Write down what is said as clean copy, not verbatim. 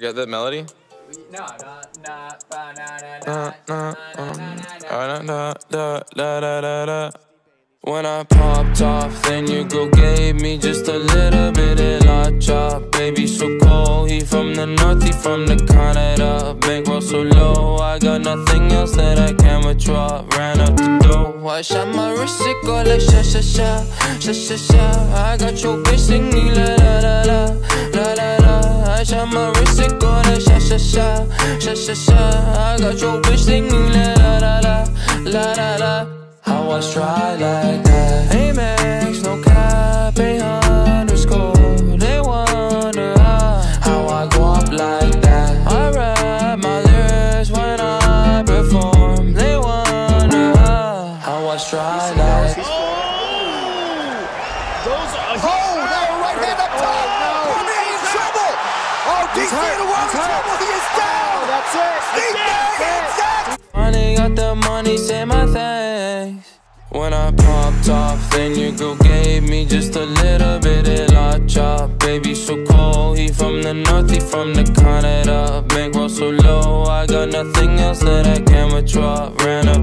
You got that melody? No, when I popped off, then you go gave me just a little bit of la chop. Baby so cold, he from the north, he from the Canada. Bankroll so low, I got nothing else that I can withdraw. Ran up the door, I shot my wrist, it go like sha sha sha, sha sha sha. I got your bitch singing la la la la, la la la. I shot my wrist, it go like sha sha sha, sha sha sha. I got your bitch singing la la la la, la la la. I was dry like that. Amex, no cap, underscore. They wonder how I go up like that. I rap my lyrics when I perform. They wonder how I dry like that. Oh, those are that right hand up top. He's in trouble. Oh, he's in a world of trouble. He is down. That's it. Money got the money, say my thanks. When I popped off, then you go gave me just a little bit of la chop. Baby so cold, he from the north, he from the Canada. Bankroll so low, I got nothing else that I can withdraw. Ran up.